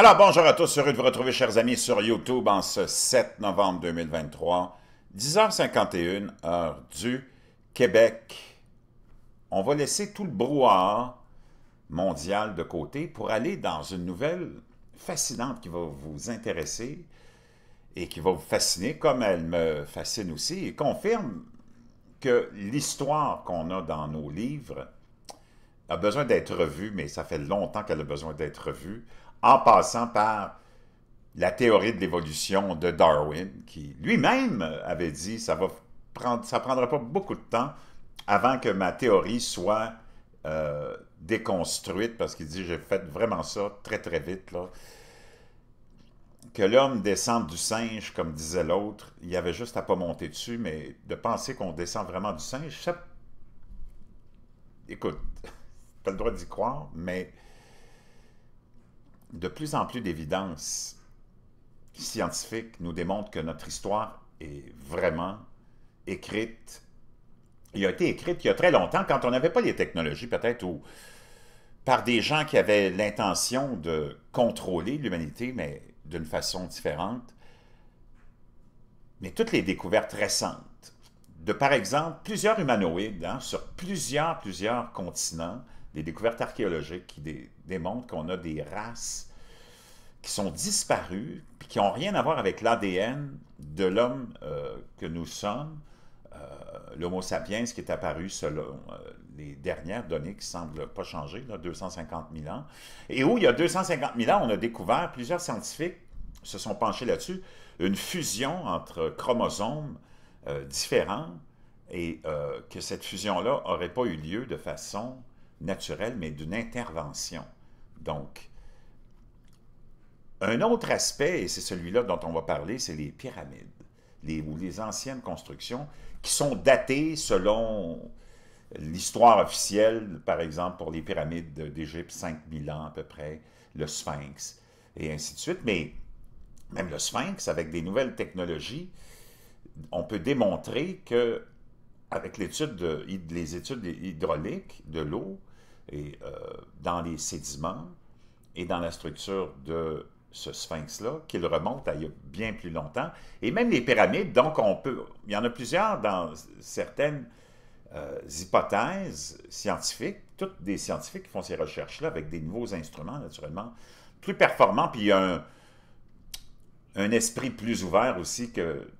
Alors, bonjour à tous, heureux de vous retrouver, chers amis, sur YouTube en ce 7 novembre 2023, 10h51, heure du Québec. On va laisser tout le brouhaha mondial de côté pour aller dans une nouvelle fascinante qui va vous intéresser et qui va vous fasciner, comme elle me fascine aussi, et confirme que l'histoire qu'on a dans nos livres a besoin d'être revue, mais ça fait longtemps qu'elle a besoin d'être revue, en passant par la théorie de l'évolution de Darwin, qui lui-même avait dit « ça ne prendra pas beaucoup de temps avant que ma théorie soit déconstruite », parce qu'il dit « j'ai fait vraiment ça très très vite ». Que l'homme descende du singe, comme disait l'autre, il y avait juste à ne pas monter dessus, mais de penser qu'on descend vraiment du singe, ça... Écoute, pas le droit d'y croire, mais... de plus en plus d'évidence scientifique nous démontre que notre histoire est vraiment écrite. Il a été écrite il y a très longtemps, quand on n'avait pas les technologies, peut-être, ou par des gens qui avaient l'intention de contrôler l'humanité, mais d'une façon différente. Mais toutes les découvertes récentes, de par exemple plusieurs humanoïdes, hein, sur plusieurs continents, des découvertes archéologiques qui démontrent qu'on a des races qui sont disparues et qui n'ont rien à voir avec l'ADN de l'homme que nous sommes, l'Homo sapiens qui est apparu selon les dernières données qui ne semblent pas changer, là, 250 000 ans, et où il y a 250 000 ans, on a découvert, plusieurs scientifiques se sont penchés là-dessus, une fusion entre chromosomes différents et que cette fusion-là n'aurait pas eu lieu de façon... naturel, mais d'une intervention. Donc, un autre aspect, et c'est celui-là dont on va parler, c'est les pyramides, ou les anciennes constructions qui sont datées selon l'histoire officielle, par exemple pour les pyramides d'Égypte, 5000 ans à peu près, le sphinx, et ainsi de suite. Mais même le sphinx, avec des nouvelles technologies, on peut démontrer que, avec les études hydrauliques de l'eau, et dans les sédiments et dans la structure de ce sphinx-là, qu'il remonte à il y a bien plus longtemps. Et même les pyramides, donc on peut... Il y en a plusieurs dans certaines hypothèses scientifiques, toutes des scientifiques qui font ces recherches-là avec des nouveaux instruments, naturellement, plus performants, puis il y a un esprit plus ouvert aussi que...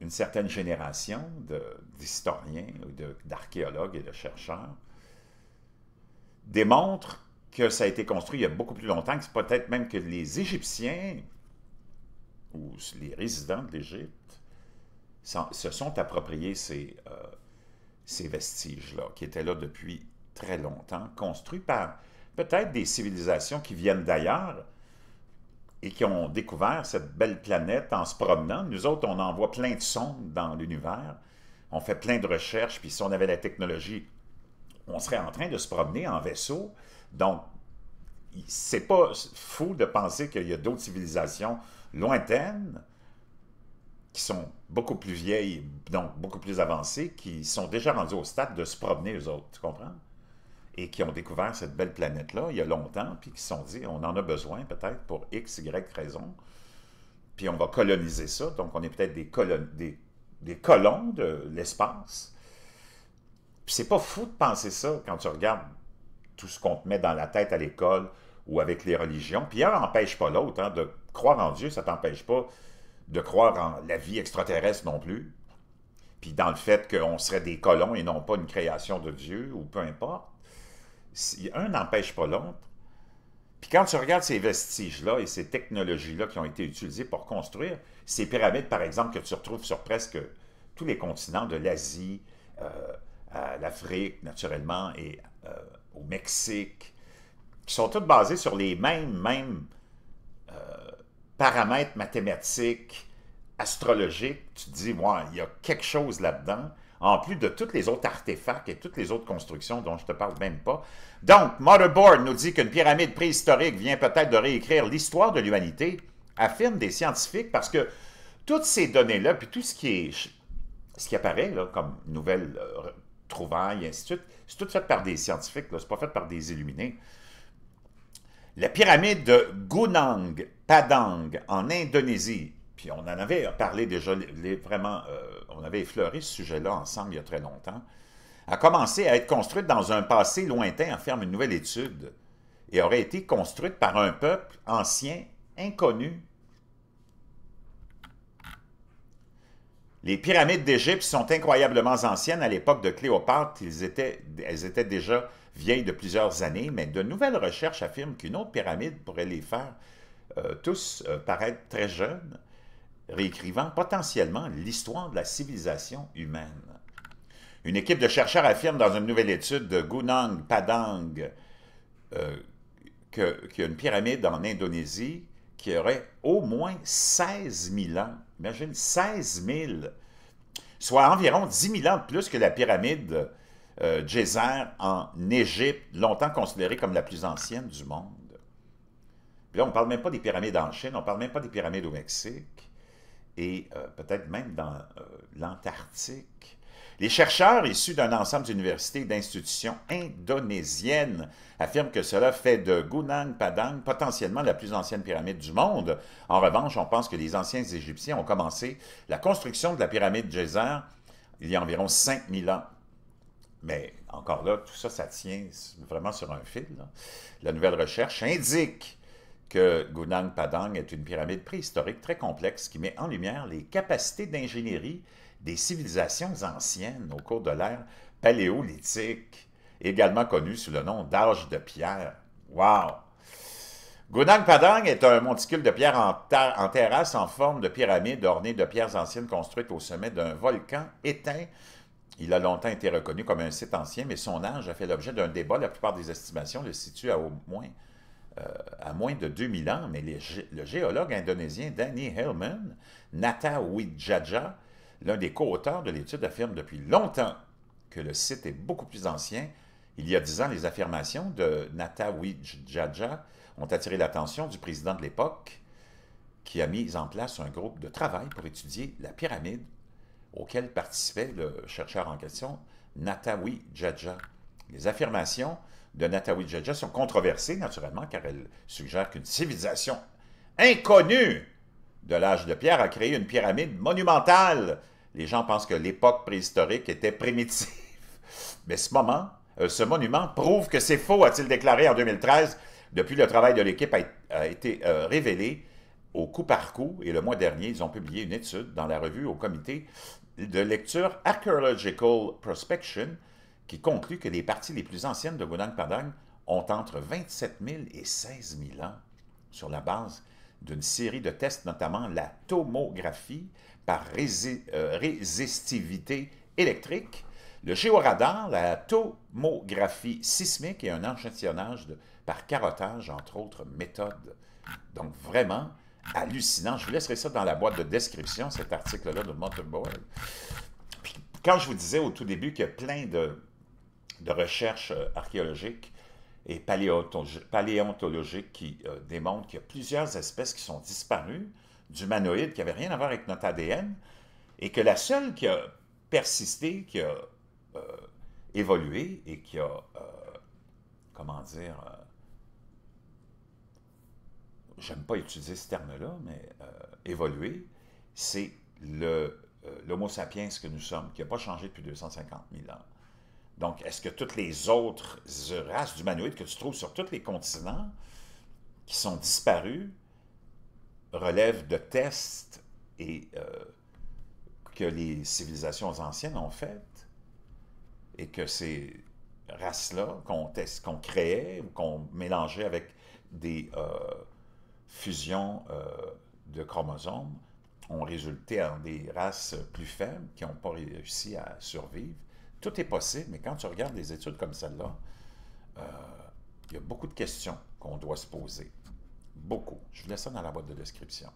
une certaine génération d'historiens, d'archéologues et de chercheurs démontre que ça a été construit il y a beaucoup plus longtemps, que peut-être même que les Égyptiens ou les résidents de l'Égypte se sont appropriés ces vestiges-là, qui étaient là depuis très longtemps, construits par peut-être des civilisations qui viennent d'ailleurs, et qui ont découvert cette belle planète en se promenant. Nous autres, on envoie plein de sondes dans l'univers, on fait plein de recherches, puis si on avait la technologie, on serait en train de se promener en vaisseau. Donc, c'est pas fou de penser qu'il y a d'autres civilisations lointaines qui sont beaucoup plus vieilles, donc beaucoup plus avancées, qui sont déjà rendues au stade de se promener, eux autres, tu comprends? Et qui ont découvert cette belle planète-là il y a longtemps, puis qui se sont dit, on en a besoin peut-être pour X, Y raison, puis on va coloniser ça, donc on est peut-être des colons de l'espace. Puis c'est pas fou de penser ça quand tu regardes tout ce qu'on te met dans la tête à l'école ou avec les religions, puis un n'empêche pas l'autre, hein, de croire en Dieu, ça t'empêche pas de croire en la vie extraterrestre non plus, puis dans le fait qu'on serait des colons et non pas une création de Dieu, ou peu importe. Un n'empêche pas l'autre. Puis quand tu regardes ces vestiges-là et ces technologies-là qui ont été utilisées pour construire ces pyramides, par exemple, que tu retrouves sur presque tous les continents, de l'Asie à l'Afrique, naturellement, et au Mexique, qui sont toutes basées sur les mêmes paramètres mathématiques, astrologiques. Tu te dis, ouais, il y a quelque chose là-dedans. En plus de tous les autres artefacts et toutes les autres constructions dont je ne te parle même pas. Donc, Motherboard nous dit qu'une pyramide préhistorique vient peut-être de réécrire l'histoire de l'humanité, affirment des scientifiques, parce que toutes ces données-là, puis tout ce qui apparaît là, comme nouvelle trouvaille, et ainsi de suite, c'est tout fait par des scientifiques, c'est pas fait par des illuminés. La pyramide de Gunung Padang en Indonésie, puis on en avait parlé déjà, vraiment, on avait effleuré ce sujet-là ensemble il y a très longtemps, a commencé à être construite dans un passé lointain, en ferme une nouvelle étude, et aurait été construite par un peuple ancien, inconnu. Les pyramides d'Égypte sont incroyablement anciennes. À l'époque de Cléopâtre, elles étaient déjà vieilles de plusieurs années, mais de nouvelles recherches affirment qu'une autre pyramide pourrait les faire tous paraître très jeunes, réécrivant potentiellement l'histoire de la civilisation humaine. Une équipe de chercheurs affirme dans une nouvelle étude de Gunung Padang qu'il y a une pyramide en Indonésie qui aurait au moins 16 000 ans. Imagine, 16 000, soit environ 10 000 ans de plus que la pyramide Djéser en Égypte, longtemps considérée comme la plus ancienne du monde. Puis là, on ne parle même pas des pyramides en Chine, on ne parle même pas des pyramides au Mexique, et peut-être même dans l'Antarctique. Les chercheurs issus d'un ensemble d'universités et d'institutions indonésiennes affirment que cela fait de Gunung Padang potentiellement la plus ancienne pyramide du monde. En revanche, on pense que les anciens Égyptiens ont commencé la construction de la pyramide Djéser il y a environ 5000 ans. Mais encore là, tout ça, ça tient vraiment sur un fil. La nouvelle recherche indique que Gunung Padang est une pyramide préhistorique très complexe qui met en lumière les capacités d'ingénierie des civilisations anciennes au cours de l'ère paléolithique, également connue sous le nom d'âge de pierre. Wow! Gunung Padang est un monticule de pierre en terrasse en forme de pyramide ornée de pierres anciennes construites au sommet d'un volcan éteint. Il a longtemps été reconnu comme un site ancien, mais son âge a fait l'objet d'un débat. La plupart des estimations le situent à moins de 2000 ans, mais le géologue indonésien Danny Hillman Natawidjaja, l'un des co-auteurs de l'étude, affirme depuis longtemps que le site est beaucoup plus ancien. Il y a 10 ans, les affirmations de Natawidjaja ont attiré l'attention du président de l'époque, qui a mis en place un groupe de travail pour étudier la pyramide auquel participait le chercheur en question, Natawidjaja. Les affirmations de Natawidjaja sont controversées, naturellement, car elles suggèrent qu'une civilisation inconnue de l'âge de pierre a créé une pyramide monumentale. Les gens pensent que l'époque préhistorique était primitive. Mais ce monument prouve que c'est faux, a-t-il déclaré en 2013. Depuis, le travail de l'équipe a été révélé au coup par coup. Et le mois dernier, ils ont publié une étude dans la revue au comité de lecture Archaeological Prospection qui conclut que les parties les plus anciennes de Gunung Padang ont entre 27 000 et 16 000 ans sur la base d'une série de tests, notamment la tomographie par résistivité électrique, le géoradar, la tomographie sismique et un enchantillonnage par carottage, entre autres méthodes. Donc vraiment hallucinant. Je vous laisserai ça dans la boîte de description, cet article-là de Motherboard. Puis, quand je vous disais au tout début qu'il y a plein de recherches archéologiques et paléontologiques qui démontrent qu'il y a plusieurs espèces qui sont disparues d'humanoïdes qui n'avaient rien à voir avec notre ADN, et que la seule qui a persisté, qui a évolué et qui a, comment dire, j'aime pas utiliser ce terme-là, mais évolué, c'est l'homo sapiens que nous sommes, qui n'a pas changé depuis 250 000 ans. Donc, est-ce que toutes les autres races d'humanoïdes que tu trouves sur tous les continents qui sont disparues relèvent de tests et que les civilisations anciennes ont faites et que ces races-là qu'on créait ou qu'on mélangeait avec des fusions de chromosomes ont résulté en des races plus faibles qui n'ont pas réussi à survivre? Tout est possible, mais quand tu regardes des études comme celle-là, il y a beaucoup de questions qu'on doit se poser. Beaucoup. Je vous laisse ça dans la boîte de description.